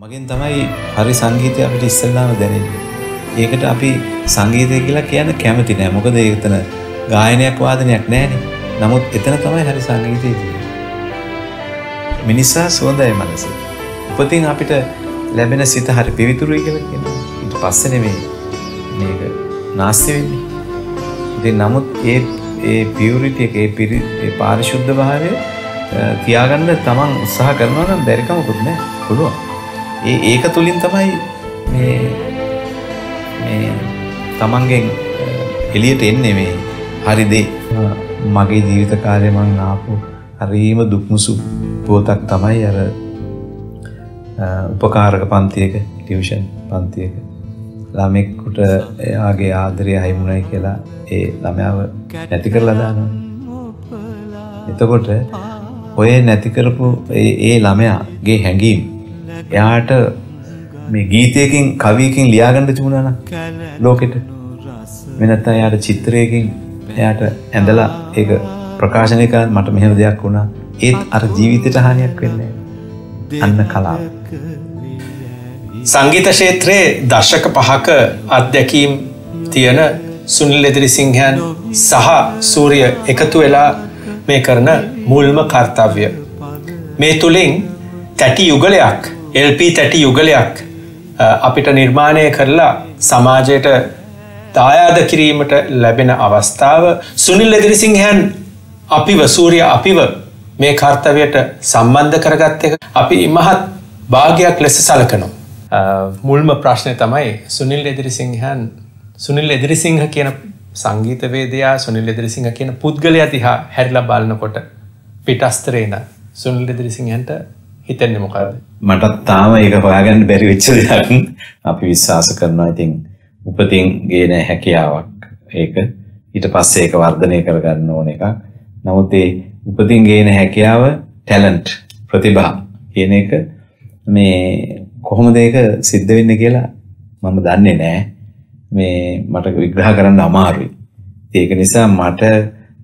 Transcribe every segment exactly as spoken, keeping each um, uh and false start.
मगिन තමයි හරි සංගීතය අපිට ඉස්සල්ලාම දැනෙන්නේ. ඒකට අපි සංගීතය කියලා කියන්නේ කැමති නෑ. මොකද ඒකතන ගායනයක් වාදනයක් නෑනේ. නමුත් එතන තමයි හරි සංගීතය තියෙන්නේ. මිනිසා සෝඳයි මනස. උපතින් අපිට ලැබෙන සිත හරි පිවිතුරුයි කියලා කියනවා. ඊට පස්සේ නෙමෙයි මේක නැස්ති වෙන්නේ. ඉතින් නමුත් ඒ ඒ පියුරිටි එක ඒ පාරිශුද්ධ භාවය තියාගන්න තමන් උත්සාහ කරනවා නම් බැරි කමකුත් නෑ. පුළුවන්. ඒ ඒක තුලින් තමයි මේ මේ තමන්ගෙන් එළියට එන්නේ මේ හරි දේ. මගේ ජීවිත කාලේ මම ආපු හරිම දුක්මුසු පොතක් තමයි අර උපකාරක පන්තියක ටියුෂන් පන්තියක ළමෙකුට එයාගේ ආදරය හයිමුණයි කියලා ඒ ළමයාව නැති කරලා දානවා. එතකොට ඔය නැති කරපු ඒ ළමයාගේ හැඟීම් එයාට මේ ගීතයකින් කවියකින් ලියාගන්න තිබුණා නම් ලෝකෙට මේ නැත්තම් එයාට චිත්‍රයකින් එයාට ඇඳලා ඒක ප්‍රකාශනය කරන්න මට මෙහෙම දෙයක් වුණා ඒත් අර ජීවිතයට හානියක් වෙන්නේ නැහැ. අන්න කලාව. සංගීත ක්ෂේත්‍රයේ දශක පහක අධ්‍යක්ීම් තියෙන සුනිල් එදිරිසිංහන් සහ සූර්ය එකතු වෙලා මේ කරන මුල්ම කාර්යය. මේ තුලින් තැටි යුගලයක් එල් පී තැටි යුගලයක් අපිට නිර්මාණය කරලා සමාජයට දායාද කිරීමට ලැබෙන අවස්ථාව. සුනිල් එදිරිසිංහන් අපිව සූර්ය අපිව මේ කාර්යයට සම්බන්ධ කරගත් එක අපි මහත් වාග්යක් ලෙස සැලකනවා. මුල්ම ප්‍රශ්නේ තමයි සුනිල් එදිරිසිංහන් සුනිල් එදිරිසිංහ කියන සංගීතවේදියා සුනිල් එදිරිසිංහ කියන පුද්ගලයා දිහා හැරිලා බලනකොට පිටස්තරේ ඉඳන් සුනිල් එදිරිසිංහන්ට හිතන්නේ මොකද්ද? මටත් තාම ඒක හොයාගන්න බැරි වෙච්ච දෙයක්. අපි විශ්වාස කරනවා ඉතින් උපතින් ගේන හැකියාවක් ඒක. ඊට පස්සේ ඒක වර්ධනය කරගන්න ඕන එකක්. නමුත් ඒ උපතින් ගේන හැකියාව ටැලන්ට් ප්‍රතිභා කියන එක මේ කොහොමද ඒක සිද්ධ වෙන්නේ කියලා මම දන්නේ නැහැ. මේ මට විග්‍රහ කරන්න අමාරුයි. ඒක නිසා මට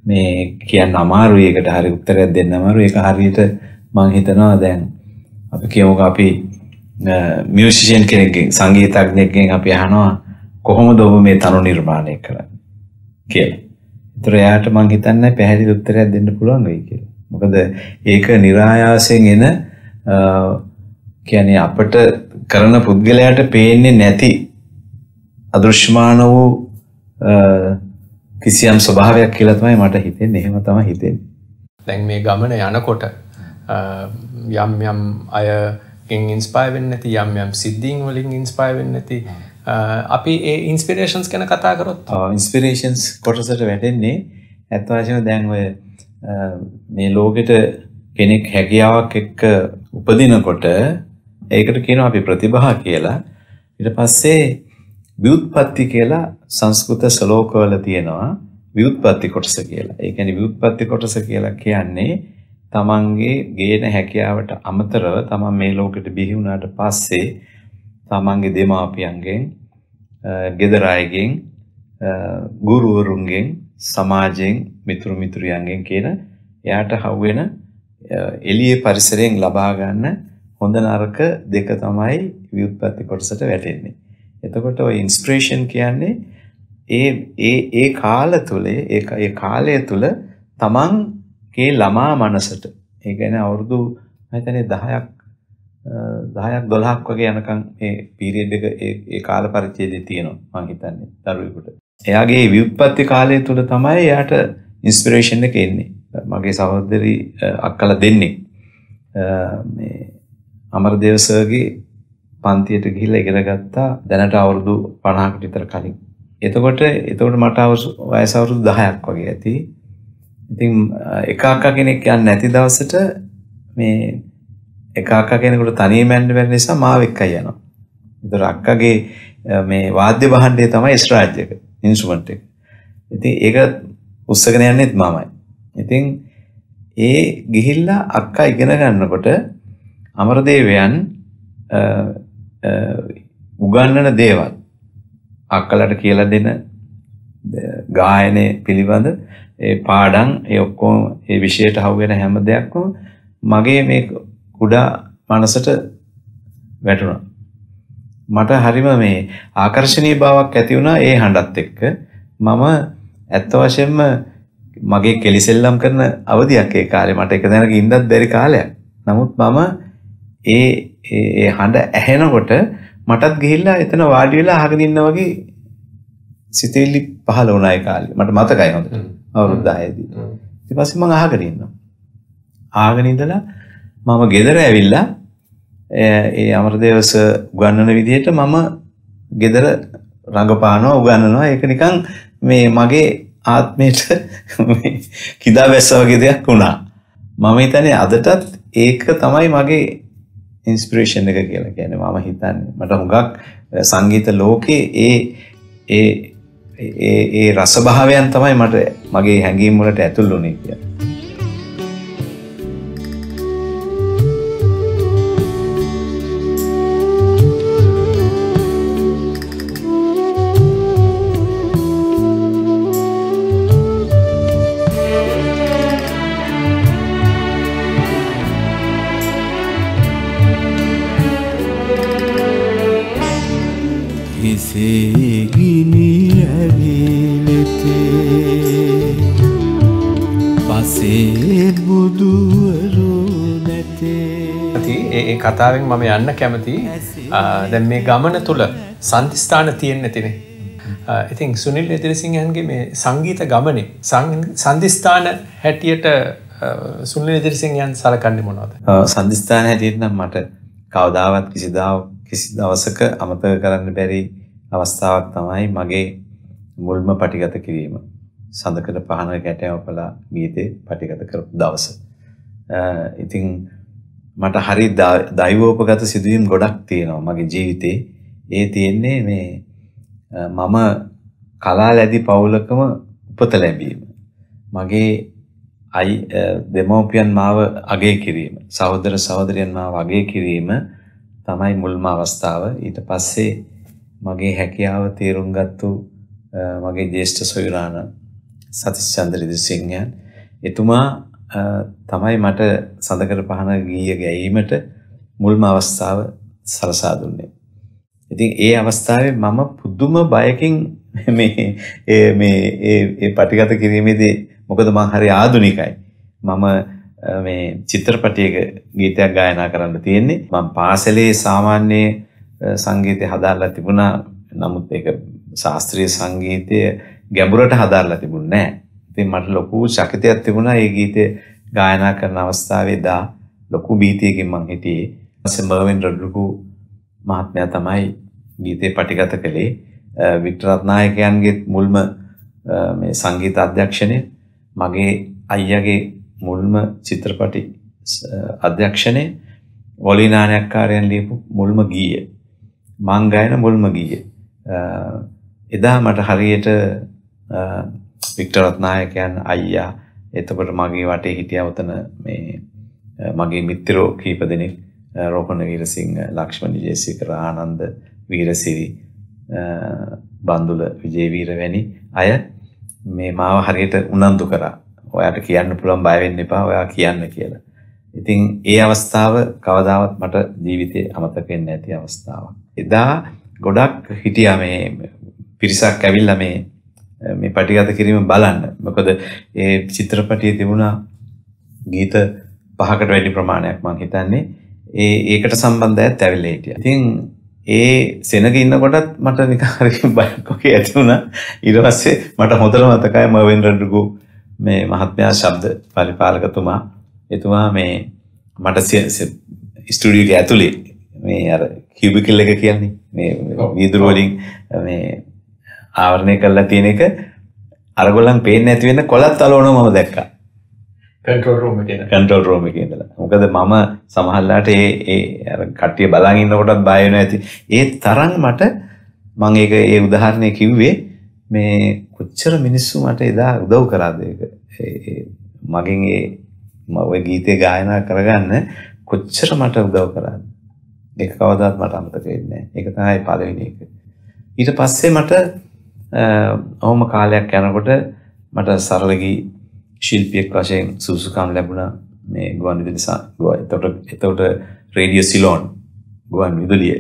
මේ කියන්න අමාරුයි. ඒකට හරිය උත්තරයක් දෙන්න අමාරුයි. ඒක හරියට මං හිතනවා දැන් අපි කියමුක අපි මියුසිෂියන් කෙනෙක්ගෙන් සංගීතඥයෙක්ගෙන් අපි අහනවා කොහොමද ඔබ මේ තනු නිර්මාණය කරන්නේ කියලා. ඒතර එයාට මං හිතන්නේ පැහැදිලි උත්තරයක් දෙන්න පුළුවන් වෙයි කියලා. මොකද ඒක નિરાයාසයෙන් එන කියන්නේ අපිට කරන පුද්ගලයාට පේන්නේ නැති අදෘශ්‍යමාන වූ කිසියම් ස්වභාවයක් කියලා තමයි මට හිතෙන්නේ. එහෙම තමයි හිතෙන්නේ. දැන් මේ ගමන යනකොට යම් යම් අයගෙන් ඉන්ස්පයර් වෙන්නේ නැති යම් යම් සිද්ධීන් වලින් ඉන්ස්පයර් වෙන්නේ නැති අපි ඒ ඉන්ස්පිරේෂන්ස් ගැන කතා කරොත් ඉන්ස්පිරේෂන්ස් කොටසට වැටෙන්නේ ඇත්ත වශයෙන්ම දැන් ඔය මේ ලෝකෙට කෙනෙක් හැකියාවක් එක්ක උපදිනකොට ඒකට කියනවා අපි ප්‍රතිභා කියලා. ඊට පස්සේ ව්‍යුත්පත්ති කියලා සංස්කෘත ශ්ලෝකවල තියෙනවා ව්‍යුත්පත්ති කොටස කියලා. ඒ කියන්නේ ව්‍යුත්පත්ති කොටස කියලා කියන්නේ තමන්ගේ ගේන හැකියාවට අමතරව තමන් මේ ලෝකෙට බිහි වුණාට පස්සේ තමන්ගේ දෙමාපියන්ගෙන් ගෙදර අයගෙන් ගුරුවරුන්ගෙන් සමාජයෙන් මිතුරු මිතුරියන්ගෙන් කියන එයාට හවු වෙන එළියේ පරිසරයෙන් ලබා ගන්න හොඳ නරක දෙක තමයි ව්‍යුත්පත්ති කොටසට වැටෙන්නේ. එතකොට ඔය ඉන්ස්පිරේෂන් කියන්නේ ඒ ඒ ඒ කාල තුලේ ඒ ඒ කාලය තුල තමන් ඒ ළමා මනසට ඒ කියන්නේ අවුරුදු හිතන්නේ දහයක් දහයක් දොළහක් වගේ යනකම් මේ පීරියඩ් එක ඒ ඒ කාල පරිච්ඡේදයේ තියෙනවා මම හිතන්නේ දරුවෙකුට. එයාගේ ව්‍යුත්පත්ති කාලය තුල තමයි එයාට ඉන්ස්පිරේෂන් එක එන්නේ. මගේ සහෝදරි අක්කලා දෙන්නේ මේ අමරදේව සර්ගේ පන්තියට ගිහිල්ලා ඉගෙන ගත්තා දැනට අවුරුදු පනහකට විතර කලින්. එතකොට එතකොට මට වයස අවුරුදු දහයක් වගේ ඇති. ඉතින් එක අක්කා කෙනෙක් යන්නේ නැති දවසට මේ එක අක්කා කෙනෙකුට තනියම යන්න බැරි නිසා මාව එක්කයි යනවා. ඒතර අක්කාගේ මේ වාද්‍ය භාණ්ඩය තමයි ස්ට්‍රැජ් එක, ඉන්ස්ට්‍රුමන්ට් එක. ඉතින් ඒක උස්සගෙන යන්නේත් මාමයි. ඉතින් ඒ ගිහිල්ලා අක්කා ඉගෙන ගන්නකොට අමරදේවයන් උගන්වන දේවල් අක්කලට කියලා දෙන ගායනය පිළිබඳ ඒ පාඩම් ඒ ඔක්කොම ඒ විෂයට හවු වෙන හැම දෙයක්ම මගේ මේ කුඩා මනසට වැටුණා. මට හරිම මේ ආකර්ෂණීය භාවයක් ඇති වුණා ඒ හඬත් එක්ක. මම ඇත්ත වශයෙන්ම මගේ කෙලිසෙල්ලම් කරන අවධියක් ඒ කාලේ මට එක දැනක ඉඳන් බැරි කාලයක්. නමුත් මම ඒ ඒ හඬ ඇහෙනකොට මටත් ගිහිල්ලා එතන වාඩි වෙලා අහගෙන ඉන්න වගේ සිතෙලි පහළ වුණා ඒ කාලේ. මට මතකයි හොඳට. අවුරුදු දහය දී. ඊට පස්සේ මම අහගෙන ඉන්නවා. අහගෙන ඉඳලා මම ගෙදර ඇවිල්ලා ඒ අමරදේව සර් උගන්වන විදිහට මම ගෙදර රඟපානවා උගන්වනවා. ඒක නිකන් මේ මගේ ආත්මයට කිදා වැස්ස වගේ දෙයක් වුණා. මම හිතන්නේ අදටත් ඒක තමයි මගේ ඉන්ස්පිරේෂන් එක කියලා කියන්නේ. මම හිතන්නේ මට හුඟක් සංගීත ලෝකේ ඒ ඒ ඒ ඒ රසභාවයන් තමයි මට මගේ හැඟීම් වලට ඇතුල් වුණේ කියලා. කතාවෙන් මම යන්න කැමති. දැන් මේ ගමන තුල සම්තිස්ථාන තියෙන්න තිනේ. ඉතින් සුනිල් එදිරිසිංහගේ මේ සංගීත ගමනේ සම්තිස්ථාන හැටියට සුනිල් එදිරිසිංහයන් සලකන්නේ මොනවද? සම්තිස්ථාන හැටියට නම් මට කවදාවත් කිසිදා කිසි දවසක අමතක කරන්න බැරි අවස්ථාවක් තමයි මගේ මුල්ම පටිගත කිරීම. සඳකඩ පහන කැටයම පලා ගීතේ පටිගත කරපු දවස. ඉතින් මට හරි දෛවෝපගත සිදුවීම් ගොඩක් තියෙනවා මගේ ජීවිතේ. ඒ තියෙන්නේ මේ මම කලා ලැබි පවුලකම උපත ලැබීම. මගේ අය දෙමෝපියන් මාව අගය කිරීම, සහෝදර සහෝදරියන් මාව අගය කිරීම තමයි මුල්ම අවස්ථාව. ඊට පස්සේ මගේ හැකියාව තේරුම් ගත්තු මගේ ජ්‍යෙෂ්ඨ සොයුරාණන් සතිස්චන්ද්‍ර එදිරිසිංහයන් එතුමා තමයි මට සඳකඩ පහන ගීය ගැයීමට මුල්ම අවස්ථාව සලසා දුන්නේ. ඉතින් ඒ අවස්ථාවේ මම පුදුම බයකින් මේ මේ ඒ පටිගත කිරීමේදී මොකද මම හරි ආදුනිකයි. මම මේ චිත්‍රපටයක ගීතයක් ගායනා කරන්න තියෙන්නේ. මම පාසලේ සාමාන්‍ය සංගීතය හදාරලා තිබුණා. නමුත් ඒක ශාස්ත්‍රීය සංගීතය ගැඹුරට හදාරලා තිබුණේ නැහැ. මට ලොකු ශක්තියක් තිබුණා ඒ ගීතය ගායනා කරන අවස්ථාවේදී. ලොකු බීතියකින් මම හිටියේ. ඊපස්සේ මර්වින් රොඩ්රිගු මහත්මයා තමයි ගීතේ පටිගත කළේ. වික්ටර් රත්නායකයන්ගේ මුල්ම මේ සංගීත අධ්‍යක්ෂණය, මගේ අයියාගේ මුල්ම චිත්‍රපටි අධ්‍යක්ෂණය, වොලි නාට්‍යකාරයන් ලියපු මුල්ම ගීය, මං ගායන මුල්ම ගීය. එදා මට හරියට වික්ටර් රත්නායකයන් අයියා, එතකොට මගේ වටේ හිටියා උතන මේ මගේ මිත්‍රෝ කීප දෙනෙක්, රෝපණ වීරසිංහ, ලක්ෂ්මන් විජේසේකර, ආනන්ද වීරසිරි, බන්දුල විජේවීර වැනි අය මේ මාව හරියට උනන්දු කරා. ඔයාට කියන්න පුළුවන්, බය වෙන්න එපා, ඔයා කියන්න කියලා. ඉතින් ඒ අවස්ථාව කවදාවත් මට ජීවිතේ අමතක වෙන්නේ නැති අවස්ථාවක්. එදා ගොඩක් හිටියා මේ පිරිසක් ඇවිල්ලා මේ මේ පටිගත කිරීම බලන්න. මොකද ඒ චිත්‍රපටියේ තිබුණා ගීත පහකට වැඩි ප්‍රමාණයක් මම හිතන්නේ ඒ ඒකට සම්බන්ධයත් ඇවිල්ලා හිටියා. ඉතින් ඒ සෙනග ඉන්නකොටත් මට නිකන් හරි බයක් වගේ ඇති වුණා. ඊට පස්සේ මට හොඳට මතකයි මර්වින් රොඩ්රිගු මේ මහත්මයා, ශබ්ද පරිපාලකතුමා, එතුමා මේ මට ස්ටුඩියෝ එක ඇතුලේ මේ අර කියුබිකල් එක කියන්නේ මේ වීදුරු වලින් මේ ආවරණය කරලා තියෙන එක අරගොල්ලන් පේන්නේ නැති වෙන කොළත් අලවනවා මම දැක්කා. කන්ට්‍රෝල් රූම් එකේ ඉඳලා කන්ට්‍රෝල් රූම් එකේ ඉඳලා. මොකද මම සමහරලාට ඒ ඒ අර කට්ටිය බලන් ඉන්නකොටත් බය වෙනවා ඇති. ඒ තරම් මට මම ඒක ඒ උදාහරණය කිව්වේ මේ කොච්චර මිනිස්සු මට එදා උදව් කරාද. ඒක මගෙන් ඒ මගේ ගීතේ ගායනා කරගන්න කොච්චර මට උදව් කරාද. ඒක කවදාවත් මට අමතක වෙන්නේ නැහැ. ඒක තමයි පළවෙනි එක. ඊට පස්සේ මට ඔහොම කාලයක් යනකොට මට සරලගී ශිල්පියෙක් වශයෙන් සුසුකම් ලැබුණා මේ ගුවන්විදුලි සා. එතකොට එතකොට රේඩියෝ සිලෝන් ගුවන් විදුලිය.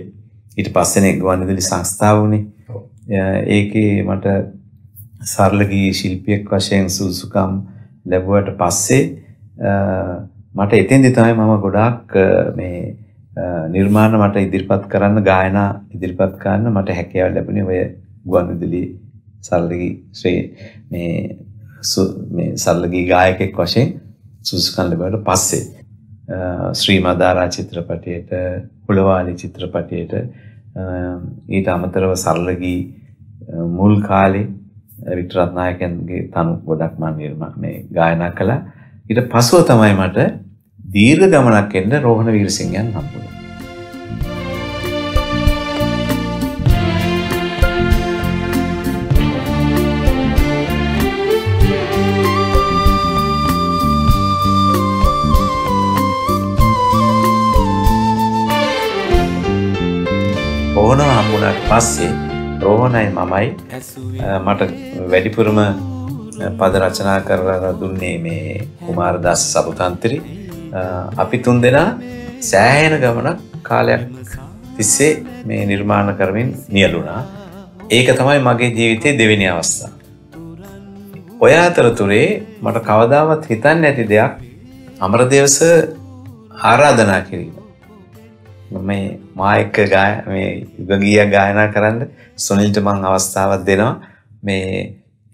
ඊට පස්සේනේ ගුවන් විදුලි සංස්ථාව වුණේ. ඒකේ මට සරල ගී ශිල්පියෙක් වශයෙන් සුසුකම් ලැබුවට පස්සේ මට එතෙන්දී තමයි මම ගොඩාක් මේ නිර්මාණ මට ඉදිරිපත් කරන්න, ගායනා ඉදිරිපත් කරන්න මට හැකියාව ලැබුණේ ඔය ගුවන් විදුලි සරල ගී ශ්‍රේ මේ මේ සරල ගී ගායකෙක් වශයෙන් සුසුකම් ලැබුවට පස්සේ श्रीमदारा चित्रपटेट पुलवाली चित्रपटेट ईट अमतरव सर्लगी मूल खाली विक्टरत नायक तुम गोडक मे गायना कला इट पशुतमट दीर्घ गमन के रोहन वीर सिंह नंबर පස්සේ රෝහණයි මමයි මට වැඩිපුරම පද රචනා කරලා දුන්නේ මේ කුමාරදාස සපුතන්ත්‍රි. අපි තුන් දෙනා සෑහෙන ගමනක් කාලයක් තිස්සේ මේ නිර්මාණ කරමින් නියලුණා. ඒක තමයි මගේ ජීවිතයේ දෙවෙනි අවස්ථාව. ඔය අතරතුරේ මට කවදාවත් හිතන්නේ නැති දෙයක් අමරදේවස ආරාධනා කිරීම. මේ මායක ගාය මේ යුගගීය ගායනා කරන්න සොනිල්ට මම අවස්ථාවක් දෙනවා මේ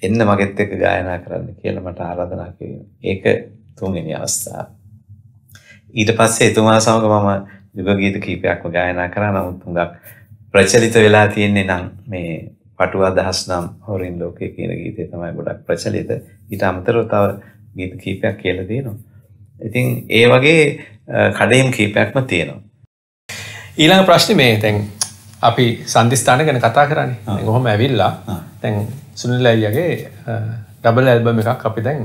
එන්න මගෙත් එක්ක ගායනා කරන්න කියලා මට ආරාධනා කෙරුවා. ඒක තුන්වෙනි අවස්ථාව. ඊට පස්සේ එතුමා සමග මම යුගගීත කීපයක්ම ගායනා කරා. නමුත් හුඟක් ප්‍රචලිත වෙලා තියෙන්නේ නම් මේ පටුව අදහස් නම් හොරින් ලෝකේ කියන ගීතය තමයි ගොඩක් ප්‍රචලිත. ඊට අමතරව තව ගීත කීපයක් කියලා දෙනවා. ඉතින් ඒ වගේ කඩේම් කීපයක්ම තියෙනවා. ඊළඟ ප්‍රශ්නේ මේ දැන් අපි සම්දිස්ථාන ගැන කතා කරන්නේ. දැන් කොහොම ඇවිල්ලා දැන් සුනිල් අයියාගේ ඩබල් ඇල්බම් එකක් අපි දැන්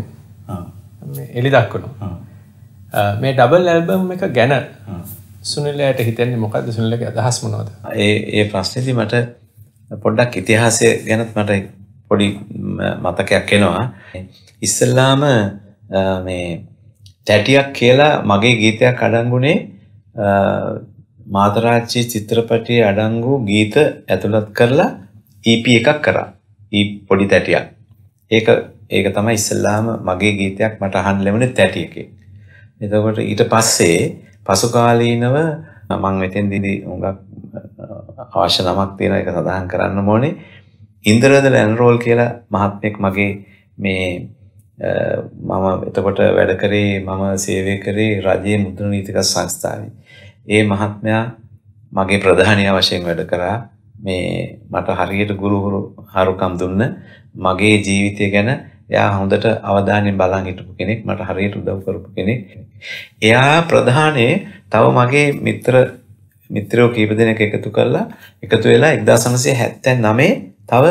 මේ එළි දක්වනවා. මේ ඩබල් ඇල්බම් එක ගැන සුනිල් අයියට හිතන්නේ මොකද්ද? සුනිල්ගේ අදහස් මොනවද? ඒ ඒ ප්‍රශ්නේදී මට පොඩ්ඩක් ඉතිහාසය ගැනත් මට පොඩි මතකයක් එනවා. ඉස්සෙල්ලාම මේ ටැටියක් කියලා මගේ ගීතයක් අඩංගුනේ මාතරාච්චි චිත්‍රපටයේ අඩංගු ගීත ඇතුළත් කරලා ඊ පී එකක් කරා. ඊ පොඩි තැටියක්. ඒක ඒක තමයි ඉස්සෙල්ලාම මගේ ගීතයක් මට අහන්න ලැබුණේ තැටි එකේ. එතකොට ඊට පස්සේ පසු කාලීනව මම මෙතෙන්දී හුඟක් අවශ්‍ය නමක් තියෙන එක සඳහන් කරන්න ඕනේ. ඉන්ද්‍රවදන එන්රෝල් කියලා මහත්මෙක් මගේ මේ මම එතකොට වැඩ කරේ, මම සේවය කරේ රජයේ මුද්‍රණ නීතික සංස්ථාවේ. ඒ මහත්මයා මගේ ප්‍රධානියා වශයෙන් වැඩ කරා. මේ මට හරියට ගුරුහුරු හරුකම් දුන්න, මගේ ජීවිතය ගැන එයා හොඳට අවධානයෙන් බලන් හිටපු කෙනෙක්, මට හරියට උදව් කරපු කෙනෙක්. එයා ප්‍රධානේ තව මගේ මිත්‍ර මිත්‍රයෝ කීප දෙනෙක් එකතු කරලා එකතු වෙලා එක්දාස් නවසිය හැත්තෑ නවයේ තව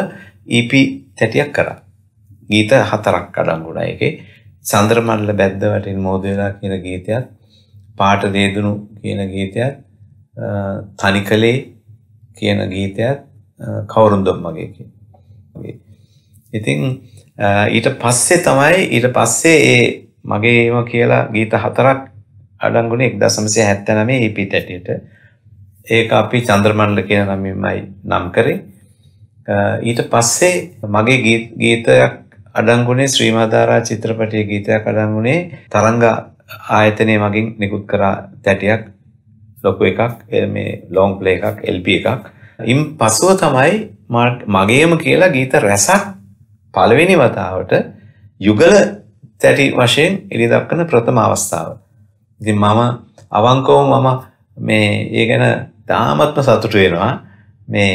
ඊ පී තැටියක් කරා. ගීත හතරක් අඩංගු වුණා ඒකේ. සඳරමල්ල බැද්ද වටින් මෝදු වෙලා කියන ගීතයත්, පාට දේදුණු කියන ගීතයත්, තනිකලේ කියන ගීතයත්, කවුරුන්දොම් මගේ කියන. ඉතින් ඊට පස්සේ තමයි ඊට පස්සේ ඒ මගේම කියලා ගීත හතරක් අඩංගුනේ එක්දාස් නවසිය හැත්තෑ නවයේ ඊ පී තැටියට. ඒක අපි චන්ද්‍රමණ්ඩල කියන නමින්මයි නම් කරේ. ඊට පස්සේ මගේ ගීතයක් අඩංගුනේ ශ්‍රීමාදාරා චිත්‍රපටයේ ගීතයක් අඩංගුනේ තරංගා ආයතනයේ මගින් නිකුත් කරා තැටියක්, ලොකු එකක්, මේ ලොන්ග් ප්ලේ එකක්, එල් පී එකක්. ඉන් පසුව තමයි මගේම කියලා ගීත රැසක් පළවෙනි වතාවට යුගල තැටි වශයෙන් එළි දක්වන ප්‍රථම අවස්ථාව. ඉතින් මම අවංකවම මම මේ ඒ ගැන තාමත්ම සතුටු වෙනවා. මේ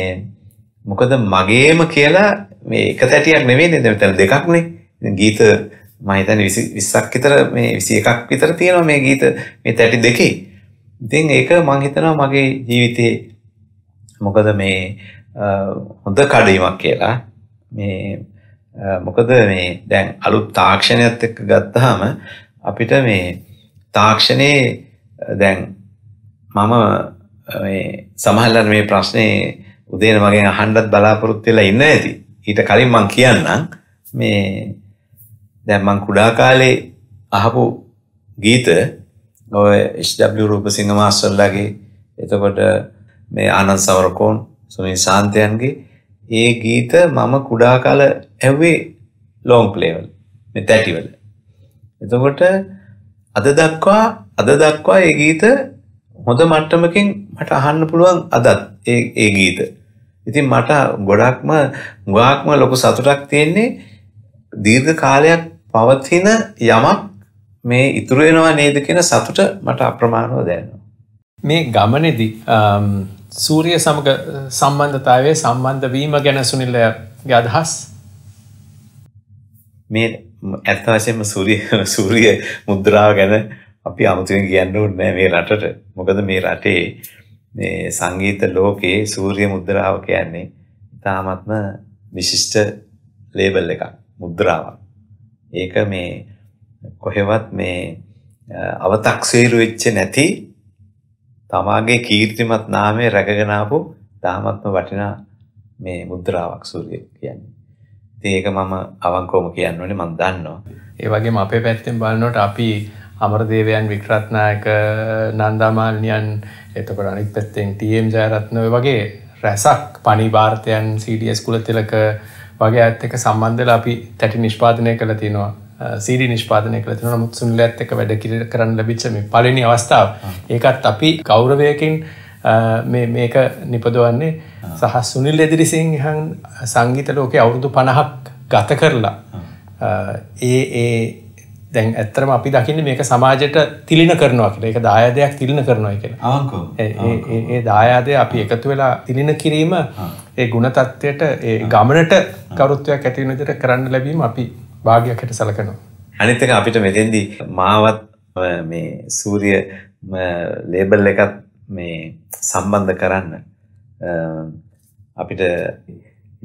මොකද මගේම කියලා මේ එක තැටියක් නෙවෙයිනේ, මෙතන දෙකක්නේ. ඉතින් ගීත මම හිතන්නේ විස්සක් විතර මේ විසි එකක් විතර තියෙනවා මේ ගීත මේ තැටි දෙකේ. ඉතින් ඒක මම හිතනවා මගේ ජීවිතේ මොකද මේ හොඳ කඩේමක් කියලා. මේ මොකද මේ දැන් අලුත් තාක්ෂණයත් එක්ක ගත්තාම අපිට මේ තාක්ෂණේ දැන් මම මේ සමහරවල් මේ ප්‍රශ්නේ උදේන මගෙන් අහන්නත් බලාපොරොත්තු වෙලා ඉන්න ඇති. ඊට කලින් මම කියන්නම් මේ දැන් මං කුඩා කාලේ අහපු ගීත ඔය එච් ඩබ්ලිව් රූපසිංහ මාස්ටර්ලාගේ එතකොට මේ ආනන්ද සමරකෝන් සුනිල් සාන්තයන්ගේ ඒ ගීත මම කුඩා කාලේ ඇහුවේ ලොන් ප්ලේ වල මේ තැටි වල. එතකොට අද දක්වා අද දක්වා ඒ ගීත හොඳ මට්ටමකින් මට අහන්න පුළුවන් අදත් ඒ ඒ ගීත. ඉතින් මට ගොඩක්ම ගාක්ම ලොකු සතුටක් තියෙන්නේ දීර්ඝ කාලයක් පවතින යමක් මේ ඉතුරු වෙනවා නේද කියන සතුට මට අප්‍රමාණව දැනෙනවා. මේ ගමනේදී සූර්ය සමග සම්බන්ධතාවයේ සම්බන්ධ වීම ගැන සුනිල්ගේ අදහස් මේ ඇත්ත වශයෙන්ම සූර්ය සූර්ය මුද්‍රාව ගැන අපි අමුතුවෙන් කියන්න ඕනේ නෑ මේ රටට. මොකද මේ රටේ මේ සංගීත ලෝකයේ සූර්ය මුද්‍රාව කියන්නේ ඉතාමත්ම විශිෂ්ට ලේබල් එකක් මුද්‍රාවක්. ඒක මේ කොහෙවත් මේ අව탁සීරු වෙච්ච නැති තමාගේ කීර්තිමත් නාමය රැකගෙන ආපු තාමත්ම වටිනා මේ මුද්‍රාවක් සූර්ය කියන්නේ. ඉතින් ඒක මම අවංකවම කියන්න ඕනේ මම දන්නවා. ඒ වගේම අපේ පැත්තෙන් බලනකොට අපි අමරදේවයන් වික්‍රත්නායක නන්දාමාලිනියන් එතකොට අනිත් පැත්තෙන් ටී එම් ජයරත්න ඔය වගේ රසක් පණිභාර්තයන් සී ඩී එස් කුලතිලක වගේ අයත් එක්ක සම්බන්ධ වෙලා අපි තැටි නිෂ්පාදනය කළා තිනවා. සීඩී නිෂ්පාදනය කළ තිනවා. නමුත් සුනිලත් එක්ක වැඩ කරන්න ලැබිච්ච මේ පළවෙනි අවස්ථාව ඒකත් අපි ගෞරවයෙන් මේ මේක නිපදවන්නේ සහ සුනිල් එදිරිසිංහන් සංගීත ලෝකේ අවුරුදු පනහක් ගත කරලා ඒ ඒ දැන් ඇත්තටම අපි දකින්නේ මේක සමාජයට තිලින කරනවා කියලා. ඒක දායාදයක් තිලින කරනවා කියලා. ඒ ඒ ඒ දායාදේ අපි එකතු වෙලා තිලින කිරීම ඒ ගුණ තත්ත්වයට ඒ ගමනට කරුත්වයක් ඇති වෙන විදිහට කරන්න ලැබීම අපි භාග්‍යයක් හිට සලකනවා. අනිත් එක අපිට මෙතෙන්දී මාවත් මේ සූර්ය ලේබල් එකත් මේ සම්බන්ධ කරන්න අපිට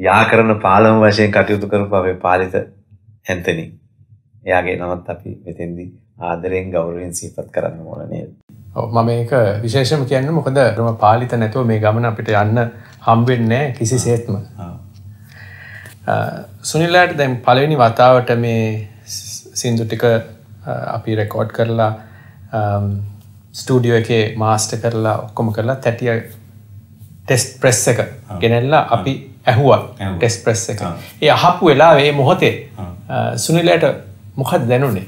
යා කරන පාලම වශයෙන් කටයුතු කරපු අපේ පාලිත ඇන්තනි එයාගේ නමත් අපි මෙතෙන්දී ආදරයෙන් ගෞරවයෙන් සිහිපත් කරන්න ඕන නේද? ඔව් මම මේක විශේෂම කියන්නේ මොකද මම පාලිත නැතුව මේ ගමන අපිට යන්න හම්බ වෙන්නේ නැහැ කිසිසේත්ම. සුනිල්ලාට දැන් පළවෙනි වතාවට මේ සින්දු ටික අපි රෙකෝඩ් කරලා ස්ටුඩියෝ එකේ මාස්ටර් කරලා ඔක්කොම කරලා තැටිය ටෙස්ට් ප්‍රෙස් එක ගෙනල්ලා අපි ඇහුවා ටෙස්ට් ප්‍රෙස් එක. ඒ අහපු වෙලාවේ මොහොතේ සුනිල්ලාට මොකක්ද දැනුනේ?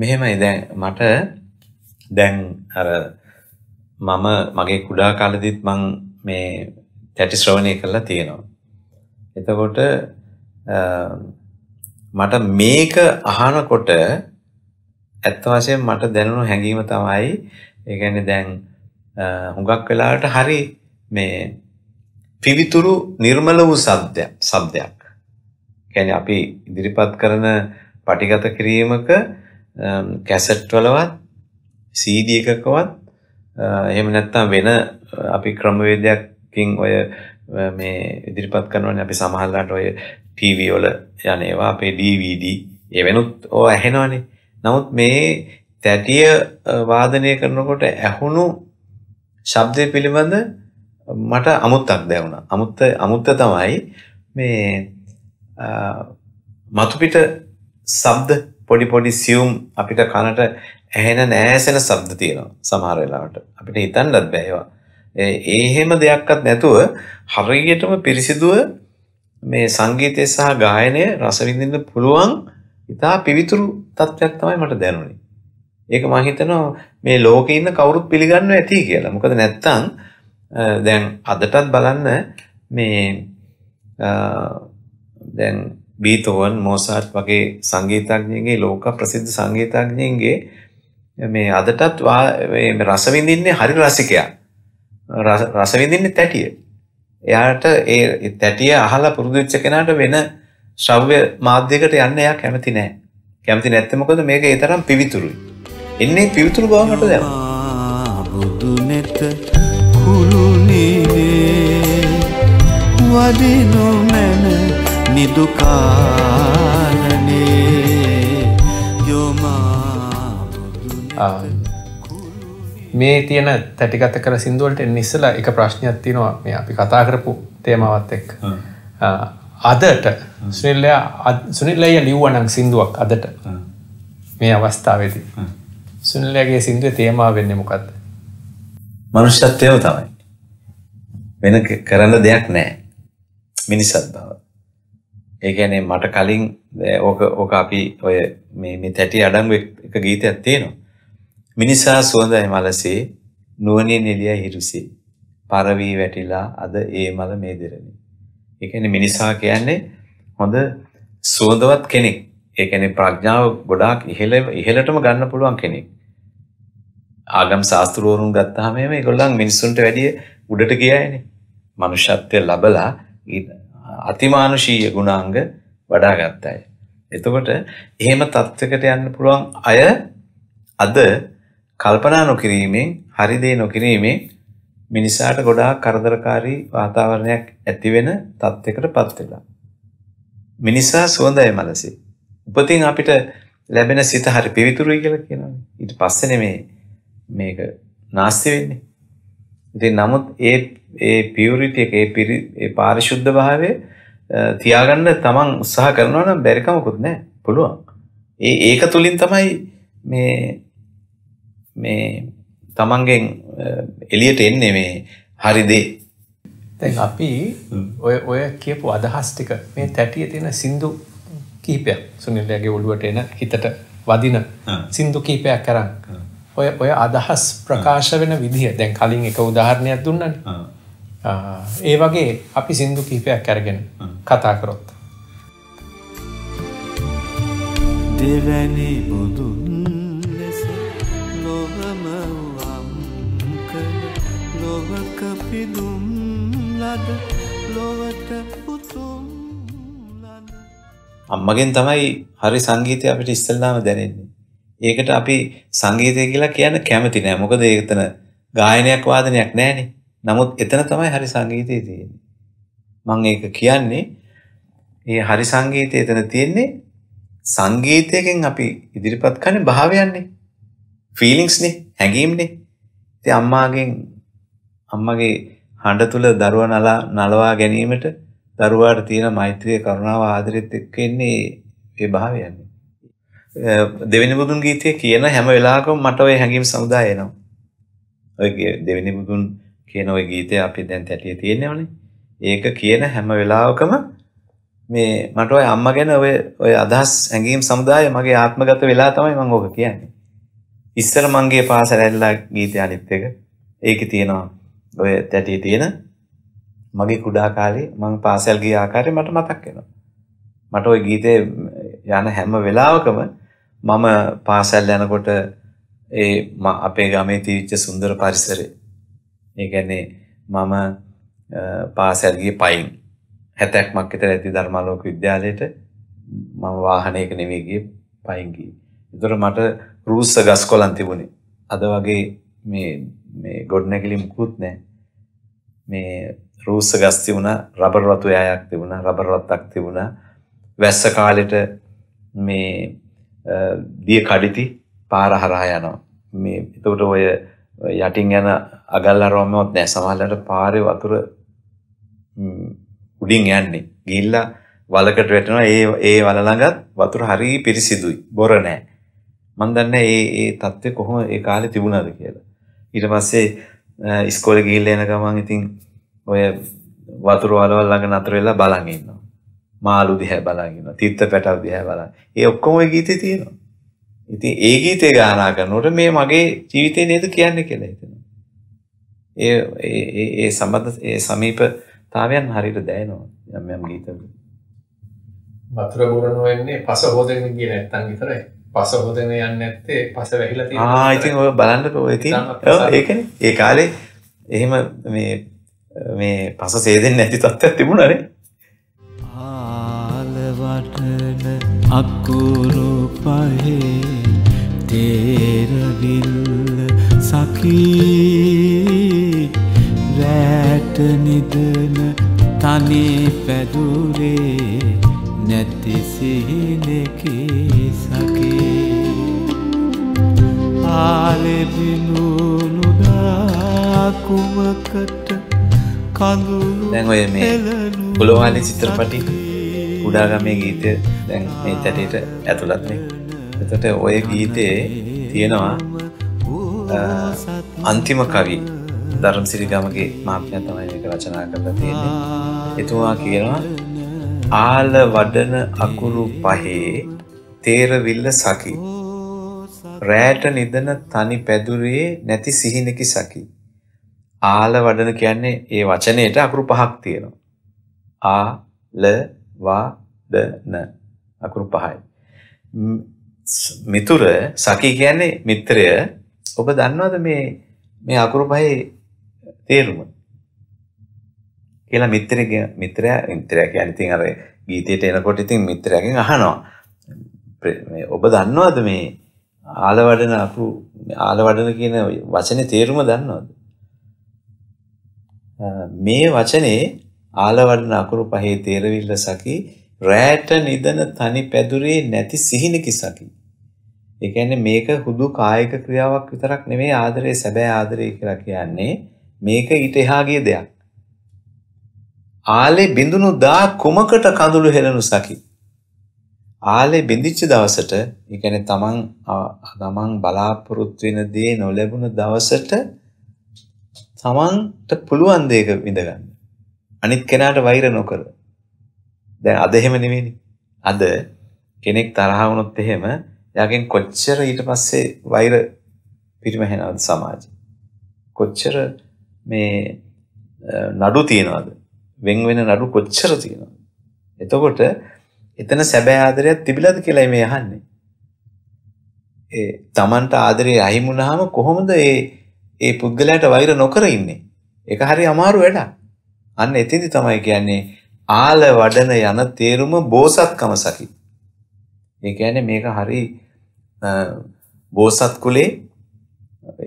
මෙහෙමයි දැන් මට දැන් අර මම මගේ කුඩා කාලෙදිත් මම මේ තැටි ශ්‍රවණය කරලා තියෙනවා. එතකොට මට මේක අහනකොට ඇත්ත වශයෙන්ම මට දැනුණු හැඟීම තමයි ඒ කියන්නේ දැන් හුඟක් වෙලාවට හරි මේ පිවිතුරු නිර්මල වූ ශබ්දය ශබ්දයක්. කියන්නේ අපි ඉදිරිපත් කරන පටිගත කිරීමක කැසට් වලවත් සී ඩී එකකවත් එහෙම නැත්නම් වෙන අපි ක්‍රමවේදයකින් ඔය මේ ඉදිරිපත් කරනවානේ අපි සමහරලාට ඔය ටීවී වල යන ඒවා අපේ ඩී වී ඩී ඒ වෙනුත් ඔය ඇහෙනවනේ. නමුත් මේ තැටිය වාදනය කරනකොට ඇහුණු ශබ්දය පිළිබඳ මට අමුත්තක් දැනුණා. අමුත්ත අමුත්ත තමයි මේ මතු පිට ශබ්ද පොඩි පොඩි සියුම් අපිට කනට ඇහෙන නෑසෙන ශබ්ද තියෙනවා. සමහර වෙලාවට අපිට හිතන්නත් බෑ ඒවා. ඒහෙම දෙයක්වත් නැතුව හරියටම පිරිසිදුව මේ සංගීතය සහ ගායනය රසවිඳින්න පුළුවන් ඉතා පිවිතුරු තත්වයක් තමයි මට දැනුනේ. ඒක මම හිතනවා මේ ලෝකේ ඉන්න කවුරුත් පිළිගන්නව ඇති කියලා. මොකද නැත්තම් දැන් අදටත් බලන්න මේ දැන් බීතෝවන්, මොසාට් වගේ සංගීතඥයන්ගේ ලෝක ප්‍රසිද්ධ සංගීතඥයන්ගේ මේ අදටත් මේ රසවිඳින්නේ හරි රසිකයා. රස විඳින්නේ තැටිය. එයාට ඒ තැටිය අහලා පුරුදු වෙච්ච කෙනාට වෙන ශ්‍රව්‍ය මාධ්‍යයකට යන්න එයා කැමති නෑ. කැමති නැත්තේ මොකද මේක ඒ තරම් පිවිතුරුයි. එන්නේ පිවිතුරු බව මට දැනුණා. බුදු නෙත කුළුණිනේ වදිනෝ මන නිදුකාලනේ යෝමා බුදු නෙත. මේ තියෙන තැටිගත කර සින්දු වලට එන්න ඉස්සලා එක ප්‍රශ්නයක් තියෙනවා මේ අපි කතා කරපු තේමාවත් එක්ක. අදට සුනිල් සුනිල් අයියා ලියුවා නම් සින්දුවක් අදට මේ අවස්ථාවේදී. සුනිල්ගේ සින්දුවේ තේමාව වෙන්නේ මොකද්ද? මනුෂ්‍යත්වයම තමයි. වෙන කරන්න දෙයක් නැහැ. මිනිස්සුත් බව. ඒ කියන්නේ මට කලින් ඕක ඕක අපි ඔය මේ මේ තැටි අඩංගු එක ගීතයක් තියෙනවා. මිනිසා සුවඳයි මලසේ නුවණින් එළිය හිරුසේ. පරවි වැටිලා අද ඒ මල මේ දිරණි. ඒ කියන්නේ මිනිසා කියන්නේ හොඳ සුවඳවත් කෙනෙක්. ඒ කියන්නේ ප්‍රඥාව ගොඩාක් ඉහළ ඉහළටම ගන්න පුළුවන් කෙනෙක්. ආගම් ශාස්ත්‍රවරුන් ගත්තාම මේගොල්ලන් මිනිසුන්ට වැඩිය උඩට ගියානේ. මනුෂ්‍යත්වය ලැබලා අතිමානුෂීය ගුණාංග වඩා ගත්තා අය. එතකොට එහෙම තත්වයකට යන්න පුළුවන් අය අද කල්පනා නොකිරීමෙන්, හරි දේ නොකිරීමෙන් මිනිසාට ගොඩාක් කරදරකාරී වාතාවරණයක් ඇති වෙන තත්වයකටපත් වෙනවා. මිනිසා සුවඳයි මලසේ. උපතින් අපිට ලැබෙන සිත හරි පිවිතුරුයි කියලා කියනවානේ. ඊට පස්සේ නෙමේ මේක නැස්ති වෙන්නේ. ඉතින් නමුත් ඒ ඒ පියුරිටි එක ඒ ඒ පාරිශුද්ධ භාවය තියාගන්න තමන් උත්සාහ කරනවා නම් බැරි කමකුත් නැහැ. පුළුවන්. ඒ ඒක තුලින් තමයි මේ මේ තමන්ගෙන් එළියට එන්නේ මේ හරි දේ. දැන් අපි ඔය ඔය කියපු අදහස් ටික මේ තැටියේ තියෙන සින්දු කීපයක් සුනිල්ගේ ඔළුවට එන හිතට වදින සින්දු කීපයක් කරන් ඔය ඔය අදහස් ප්‍රකාශ වෙන විදිය දැන් කලින් එක උදාහරණයක් දුන්නනේ. ඒ වගේ අපි සින්දු කීපයක් අරගෙන කතා කරොත්. දෙවැනි බුදුන් ලෙස ලොවම වම් කර ලොවක පිදුම් ලද ලොවට පුතුම් ලන අම්මගෙන් තමයි හරි සංගීතය අපිට ඉස්සෙල්ලාම දැනෙන්නේ. ඒකට අපි සංගීතය කියලා කියන්න කැමති නෑ. මොකද ඒකතන ගායනයක් වාදනයක් නෑනේ. නමුත් එතන තමයි හරි සංගීතය තියෙන්නේ. මම ඒක කියන්නේ මේ හරි සංගීතය එතන තියෙන්නේ සංගීතයෙන් අපි ඉදිරිපත් කරන භාවයන්නේ. ෆීලිංග්ස්නේ, හැඟීම්නේ. ඉතින් අම්මාගෙන් අම්මගේ හඬ තුල දරුවා නලා නලවා ගැනීමට දරුවාට තියෙන මෛත්‍රිය, කරුණාව, ආදරෙත් එක්ක ඉන්නේ මේ භාවයන්නේ. දෙවෙනි බුදුන් ගීතයේ කියන හැම වෙලාවකම මට ওই හැඟීම් සමුදා එනවා. ඔය දෙවෙනි බුදුන් කියන ওই ගීතය අපි දැන් තැටියේ තියෙනවනේ. ඒක කියන හැම වෙලාවකම මේ මට ওই අම්මා ගැන ওই ওই අදහස් හැඟීම් සමුදාය මගේ ආත්මගත වෙලා තමයි මම ඕක කියන්නේ. ඉස්සර මංගේ පාසලැල්ලා ගීතය අනිත් එක. ඒකේ තියෙනවා ඔය තැටියේ තියෙන මගේ කුඩා කාලේ මම පාසල් ගිය ආකාරය මට මතක් වෙනවා. මට ওই ගීතේ යන හැම වෙලාවකම මම පාසල් යනකොට ඒ අපේ ගමේ තිබිච්ච සුන්දර පරිසරය. ඒ කියන්නේ මම පාසල් ගියේ පයින් හැතැක්මක් විතර ඇති ධර්මාලෝක විද්‍යාලයට. මම වාහනයක නෙමෙයි ගියේ පයින් ගියේ. ඒතර මට රූස්ස ගස්කොලන් තිබුණේ. අද වගේ මේ මේ ගොඩනැගිලි මුකුත් නැහැ. මේ රූස්ස ගස් තිබුණා, රබර් වතු යායක් තිබුණා, රබර් වත්තක් තිබුණා. වැස්ස කාලෙට මේ දිය කඩිති පාර හරහා යනවා. මේ එතකොට ඔය යටින් යන අගල් අරවමවත් නැහැ. සමහරවිට පාරේ වතුර උඩින් යන්නේ. ගිහිල්ලා වලකට වැටෙනවා. ඒ ඒ වල ළඟත් වතුර හරිය පිරිසිදුයි. බොර නැහැ. මම දන්නේ ඒ ඒ තත්ත්වය කොහොම ඒ කාලේ තිබුණාද කියලා. ඊට පස්සේ ඉස්කෝලේ ගිහිල්ලා එන ගමන් ඉතින් ඔය වතුර වලවල් ළඟ නතර වෙලා බලන් ඉන්නවා. මාළු දිහා බලන් ඉන්නවා, තිත්ත පැටව දිහා බලන්. ඒ ඔක්කොම ওই ගීතේ තියෙනවා. ඉතින් ඒ ගීතේ ගානා කරනකොට මේ මගේ ජීවිතේ නේද කියන්නේ කියලා හිතෙනවා. ඒ ඒ ඒ සම්බන්ධ ඒ සමීපතාවයන් හරියට දැනෙනවා යම් යම් ගීතවල. වතුර බොරන වෙන්නේ පස හොදගෙන ගියේ නැත්තම් විතරයි. පස හොදගෙන යන්නේ නැත්තේ පස වැහිලා තියෙනවා. ආ ඉතින් ඔය බලන්න ඔය ඉතින් ඔව් ඒකනේ. ඒ කාලේ එහෙම මේ මේ පස සේදෙන්නේ නැති තත්ත්වයක් තිබුණානේ. අකුරු පහේ තේරවිල්ල සකී රැට නිදන තනේ පැදුරේ නැති සිහිනකී සකී ආලෙබිනුනු දාකුමකට කඳුළු දැන් ඔය මේ ගලෝවාලි චිත්‍රපටි උඩාගමේ ගීතය දැන් මේ තැටියට ඇතුළත් නේ. එතකොට ඔය ගීතේ තියෙනවා අන්තිම කවි धर्म सिरिगमगे मापने तमाय निकला चना करता थी ने इतो आ किरना आल वडन अकुरु पाहे तेर विल्ल साकी रैट निदन तानी पैदुरे नेति सिही ने की साकी आल वडन කියන්නේ ඒ වචනේට අකුරු පහක් තියෙනවා ආ ල ව ද න අකුරු පහයි මිතුර සකි කියන්නේ මිත්‍රය ඔබ දන්නවද මේ මේ අකුරු පහේ තේරුම කියලා මිත්‍රගේ මිත්‍රයා මිත්‍රයා කියන්නේ ඉතින් අර ගීතයට එනකොට ඉතින් මිත්‍රයාගෙන් අහනවා මේ ඔබ දන්නවද මේ ආල වඩන අකුරු ආල වඩන කියන වචනේ තේරුම දන්නවද මේ වචනේ ආලවඩන අකුරු පහේ තේරවිල්ල සකි රැට නිදන තනි පැදුරේ නැති සිහිනකි සකි. ඒ කියන්නේ මේක හුදු කායික ක්‍රියාවක් විතරක් නෙමෙයි ආදරේ සැබෑ ආදරේ කියලා කියන්නේ මේක ඊට එහා ගිය දෙයක්. ආලේ බිඳුණු දා කුමකට කඳුළු හෙලනු සකි. ආලේ බිඳිච්ච දවසට ඒ කියන්නේ තමන් තමන් බලාපොරොත්තු වෙන දේ නොලැබුණු දවසට තමන්ට පුළුවන් දෙයක විඳ ගන්න. අනිත් කෙනාට වෛර නොකර. දැන් අද එහෙම නෙමෙයිනේ. අද කෙනෙක් තරහ වුණොත් එහෙම යාගෙන් කොච්චර ඊට පස්සේ වෛර පිරිමහැනවද සමාජේ. කොච්චර මේ නඩු තියනවද? වෙන් වෙන නඩු කොච්චර තියනවද? එතකොට එතන සැබෑ ආදරයක් තිබිලාද කියලා මේ අහන්නේ. ඒ තමන්ට ආදරේ අහිමුනහම කොහොමද ඒ ඒ පුද්ගලයාට වෛර නොකර ඉන්නේ. ඒක හරි අමාරු වැඩක්. අන්න එතෙන්දි තමයි කියන්නේ ආල වඩන යන තේරුම බෝසත්කම සකි. ඒ කියන්නේ මේක හරි බෝසත් කුලේ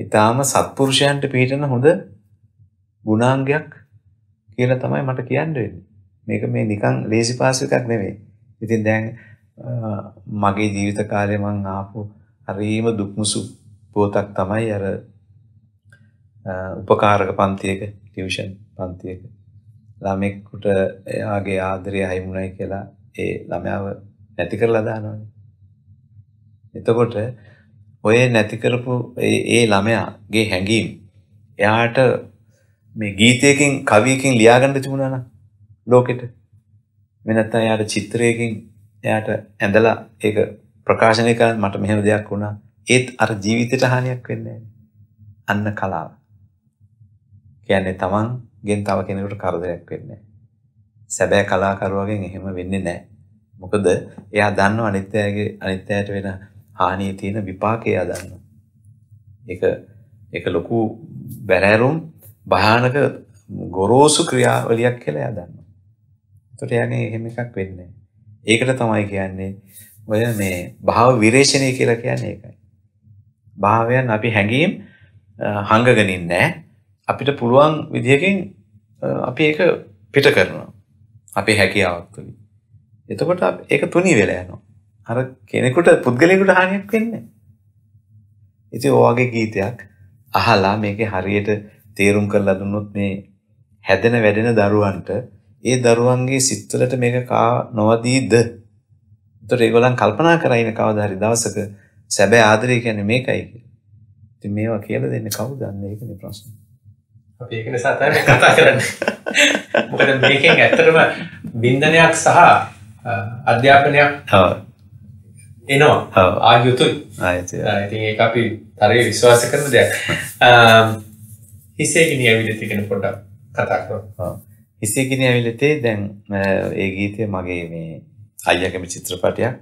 ඊටාම සත්පුරුෂයන්ට පිටන හොඳ ගුණාංගයක් කියලා තමයි මට කියන්න වෙන්නේ. මේක මේ නිකන් ලේසි පාසු එකක් නෙමෙයි. ඉතින් දැන් මගේ ජීවිත කාලේ මං ආපු හරිම දුක්මුසු පොතක් තමයි අර उपकारक पंक्तियක ටියුෂන් पंक्तियක ළමෙකුට එයාගේ ආදරය අහිමුණයි කියලා ඒ ළමයාව නැති කරලා දානවනේ. එතකොට ඔය නැති කරපු ඒ ඒ ළමයාගේ හැඟීම් එයාට මේ ගීතයකින් කවියකින් ලියාගන්න තිබුණා නම් ලෝකෙට මේ නැත්තම් එයාට චිත්‍රයකින් එයාට ඇඳලා ඒක ප්‍රකාශනය කරන්න මට මෙහෙම දෙයක් වුණා ඒත් අර ජීවිතේට හානියක් වෙන්නේ නැහැ. අන්න කලාව කියන්නේ තමන් ගෙන් තව කෙනෙකුට කරදරයක් වෙන්නේ සැබෑ කලාකරුවගෙන් එහෙම වෙන්නේ නැහැ. මොකද එයා දන්නව අනිත්‍යයේ අනිත්‍යයට වෙන හානිය තියෙන විපාකය එයා දන්නවා. ඒක ඒක ලොකු බැරෑරුම් භයානක ගොරෝසු ක්‍රියාවලියක් කියලා එයා දන්නවා. ඒකට යන්නේ එහෙම එකක් වෙන්නේ. ඒකට තමයි කියන්නේ ඔය මේ භාව විරේචනය කියලා කියන්නේ ඒකයි. භාවයන් අපි හැඟීම් හංගගෙන ඉන්නේ අපිට පුළුවන් විදියකින් අපි ඒක පිට කරනවා අපේ හැකියාවක් තුලින්. එතකොට ඒක තුනී වෙලා යනවා. අර කෙනෙකුට පුද්ගලයෙකුට හානියක් වෙන්නේ. ඉතින් ඔයගේ ගීතයක් අහලා මේකේ හරියට තේරුම් කරලා දුන්නොත් මේ හැදෙන වැඩෙන දරුවන්ට ඒ දරුවන්ගේ සිත්වලට මේක කා නොවදීද? ඒතර ඒගොල්ලන් කල්පනා කරගෙන කවදා හරි දවසක සැබෑ ආදරය කියන්නේ මේකයි කියලා. මේවා කියලා දෙන්නේ කවුද? අන්න ඒකනේ ප්‍රශ්නේ. අපි ඒක නිසා තමයි කතා කරන්නේ. මොකද මේකෙන් ඇත්තටම බින්දනයක් සහ අධ්‍යාපනයක් එනවා. ආයුතුයි. ආයතේ. ඉතින් ඒක අපි තරේ විශ්වාස කරන දෙයක්. හිසේ ගිනි ඇවිල්ලා කියන පොඩක් කතා කරමු. හිසේ ගිනි ඇවිල්ලා දැන් ඒ ගීතය මගේ මේ අයියාගේ චිත්‍රපටයක්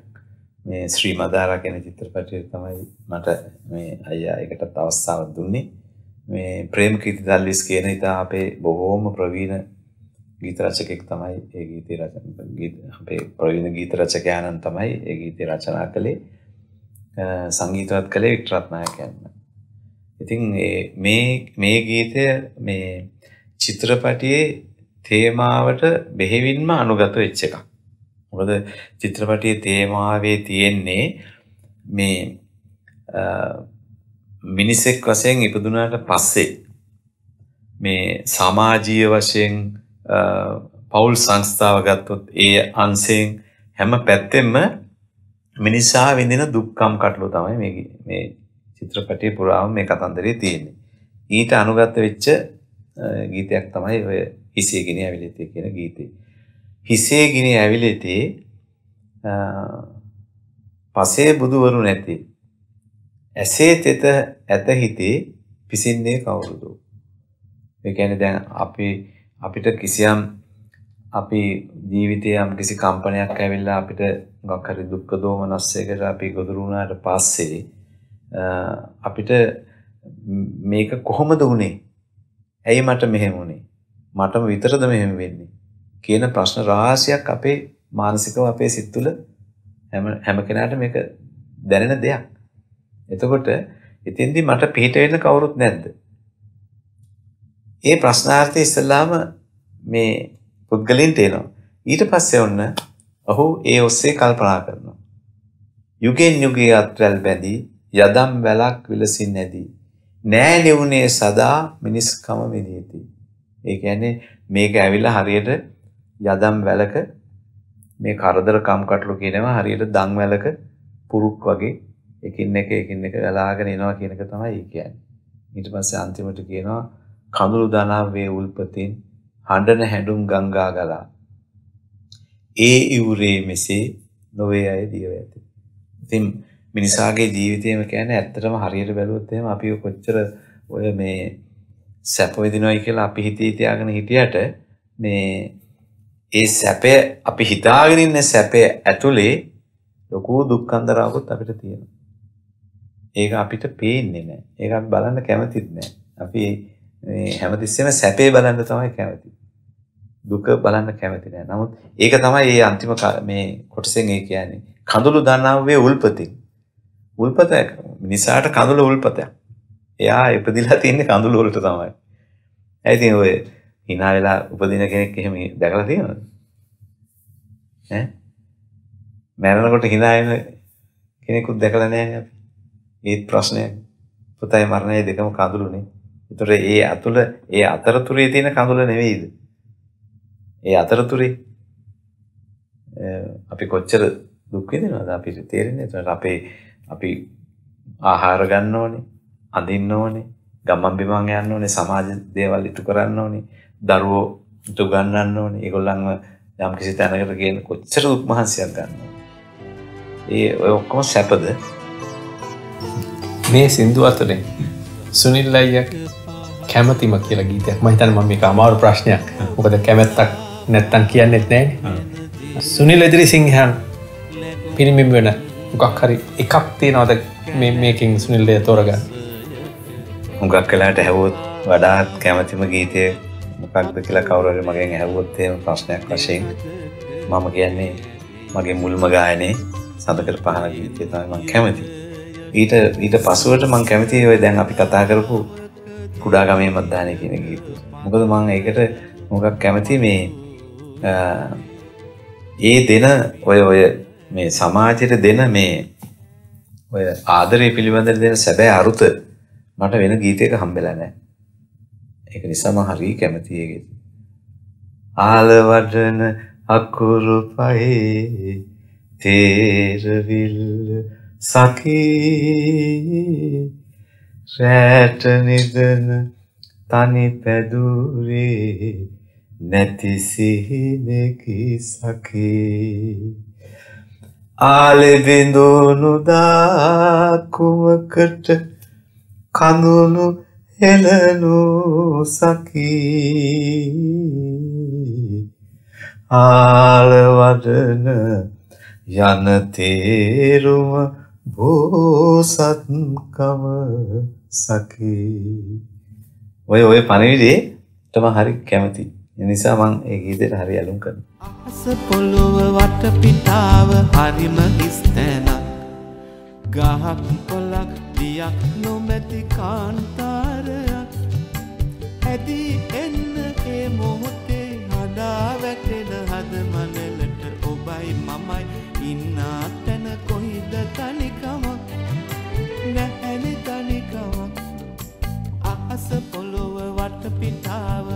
මේ ශ්‍රී මදාරා කියන චිත්‍රපටයේ තමයි මට මේ අයියා ඒකටත් අවස්ථාවක් දුන්නේ. මේ ප්‍රේමකීර්ති දල්විස් කියන ඉතා අපේ බොහෝම ප්‍රවීණ ගීත රචකෙක් තමයි ඒ ගීතය රචනා ගීත අපේ ප්‍රවීණ ගීත රචකයාණන් තමයි ඒ ගීතය රචනා කළේ. සංගීතවත් කළේ වික්ටර් රත්නායකයන්. ඉතින් මේ මේ ගීතය මේ චිත්‍රපටයේ තේමාවට බෙහෙවින්ම අනුගත වෙච්ච එකක්. මොකද චිත්‍රපටයේ තේමාවේ තියෙන්නේ මේ මිනිසෙක් වශයෙන් ඉපදුනාට පස්සේ මේ සමාජීය වශයෙන් පෞල් සංස්ථාව ගත්තොත් ඒ අංශයෙන් හැම පැත්තෙම මිනිසා විඳින දුක්ඛම් කටළු තමයි මේ මේ චිත්‍රපටයේ පුරාම මේ කතන්දරේ තියෙන්නේ. ඊට අනුගත වෙච්ච ගීතයක් තමයි ඔය හිසේ ගිනි ඇවිලෙතේ කියන ගීතේ. හිසේ ගිනි ඇවිලෙතේ පසේ බුදුවරු නැති ඇසේ තෙත ඇත හිතේ පිසින්නේ කවුරුද? ඒ කියන්නේ දැන් අපි අපිට කිසියම් අපි ජීවිතයේ යම් කිසි කම්පනයක් ඇවිල්ලා අපිට මොකක් හරි දුක්ඛ දෝමනස්සයකට අපි ගොදුරු වුණාට පස්සේ අපිට මේක කොහොමද වුනේ? ඇයි මට මෙහෙම වුනේ? මටම විතරද මෙහෙම වෙන්නේ? කියන ප්‍රශ්න රාශියක් අපේ මානසිකව අපේ සිත් තුළ හැම හැම කෙනාට මේක දැනෙන දෙයක්. එතකොට ඉතින්දී මට පිට වෙන්න කවුරුත් නැද්ද? මේ ප්‍රශ්නාර්ථය ඉස්සලාම මේ පුද්ගලින් තේනවා. ඊට පස්සේ ඔන්න ඔහු ඒ ඔස්සේ කල්පනා කරනවා. යුගෙන් යුගේ අත්වැල් බැඳී යදම් වැලක් විලසින් නැදී නෑ නෙවුනේ සදා මිනිස්කම විදීති. ඒ කියන්නේ මේක ඇවිල්ලා හරියට යදම් වැලක මේ කරදර කම්කටොළු කියනවා හරියට දන් වැලක පුරුක් වගේ එකින් එක එකින් එක ගලාගෙන එනවා කියන එක තමයි ඒ කියන්නේ. ඊට පස්සේ අන්තිමට කියනවා කඳුළු දනාව වේ උල්පතින් හඬන හැඬුම් ගංගා ගලා ඒ ඉවුරේ මෙසේ නොවේ අය දියව ඇත. ඉතින් මිනිසාගේ ජීවිතයම කියන්නේ ඇත්තටම හරියට බැලුවොත් එහෙම අපි කොච්චර ඔය මේ සැප විඳිනවයි කියලා අපි හිතේ තියාගෙන හිටියට මේ ඒ සැපේ අපි හිතාගෙන ඉන්න සැපේ ඇතුලේ ලොකු දුක්ඛන්දරාවකුත් අපිට තියෙනවා. ඒක අපිට පේන්නේ නැහැ. ඒක අපි බලන්න කැමතිත් නැහැ. අපි මේ හැමතිස්සෙම සැපේ බලන්න තමයි කැමති. දුක බලන්න කැමති නැහැ. නමුත් ඒක තමයි මේ අන්තිම මේ කොටසෙන් ඒ කියන්නේ කඳුළු දනාවේ උල්පතින් උල්පතයක් මිනිසාට කඳුළු උල්පතයක්. එයා ඉපදිලා තියෙන්නේ කඳුළු වලට තමයි. ඒ ඉතින් ඔය hina වෙලා උපදින කෙනෙක් එහෙම දැකලා තියෙනවද? ඈ මැරෙනකොට hina වෙන කෙනෙකුත් දැකලා නැහැ අපි. ඒත් ප්‍රශ්නයක්. පුතේ මරණය දෙකම කඳුළුනේ. ඒතර ඒ අතුල ඒ අතරතුරේ තියෙන කඳුළ නෙවෙයිද? ඒ අතරතුරේ අපි කොච්චර දුක් විඳිනවද අපිට තේරෙන්නේ. ඒතර අපේ අපි ආහාර ගන්න ඕනේ, අඳින්න ඕනේ, ගමන් බිමන් යන්න ඕනේ, සමාජ දේවල් ඉටු කරන්න ඕනේ, දරුවෝ ඉටු ගන්නන්න ඕනේ. ඒගොල්ලන්ව යම් කිසි තැනකට ගේන කොච්චර දුක් මහන්සියක් ගන්නවද? ඒ ඔය ඔක්කොම සැපද? මේ සින්දු අතරින් සුනිල් අයියා කැමැතිම කියලා ගීතයක්. මම හිතන්නේ මම මේක අමාරු ප්‍රශ්නයක්. මොකද කැමැත්තක් නැත්තම් කියන්නෙත් නැහැ. සුනිල් එදිරිසිංහන් පිරිමින් වෙන මොකක් හරි එකක් තියෙනවද මේ මේකෙන් සුනිල් දෙය තෝරගන්න? මොකක් කළාට ඇහුවොත් වඩාත් කැමැතිම ගීතය මොකක්ද කියලා කවුරු හරි මගෙන් ඇහුවොත් එහෙම ප්‍රශ්නයක් වශයෙන් මම කියන්නේ මගේ මුල්ම ගායනේ සඳකර පහන ගීතය තමයි මම කැමති. ඊට ඊට පසුවට මම කැමති ඔය දැන් අපි කතා කරපු කුඩා ගමේ මද්දානේ කියන ගීතය. මොකද මම ඒකට මොකක් කැමති මේ ඒ දෙන ඔය ඔය මේ සමාජයට දෙන මේ ඔය ආදරය පිළිබඳව දෙන සැබෑ අරුත මට වෙන ගීතයක හම්බෙලා නැහැ. ඒක නිසාම හරි කැමතියි ඒකේ. ආලවඩන අකුරු පහේ තේරවිල් සකී රැට නිදන තනි පැදුරේ නැති සිහිනෙකි සකී आले बिंदुनु दाकुमकट कानुनु हेलनु सकी आलवदन यान तेरुम भूसत्कम सकी ओए ओए पानी दे तमा हरी कैमती නිසා මම ඒ ගීතේට හරි ඇලුම් කරනවා. අහස පොළොව වට පිටාව හරිම ඉස්තන ගහක් පොලක් දියක් නොමැති කාන්තාරයක් ඇදී එන්න ඒ මොහොතේ හදා වැටෙන හද මනලට ඔබයි මමයි ඉන්න තැන කොයිද තනිකම නැහැනේ තනිකම අහස පොළොව වට පිටාව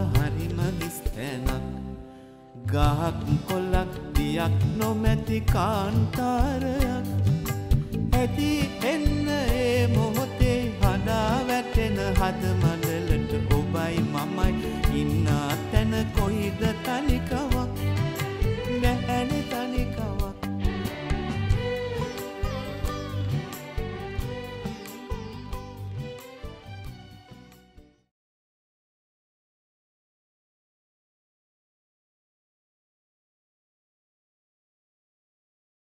ගහක් කොලක් දියක් නොමැති කාන්තාර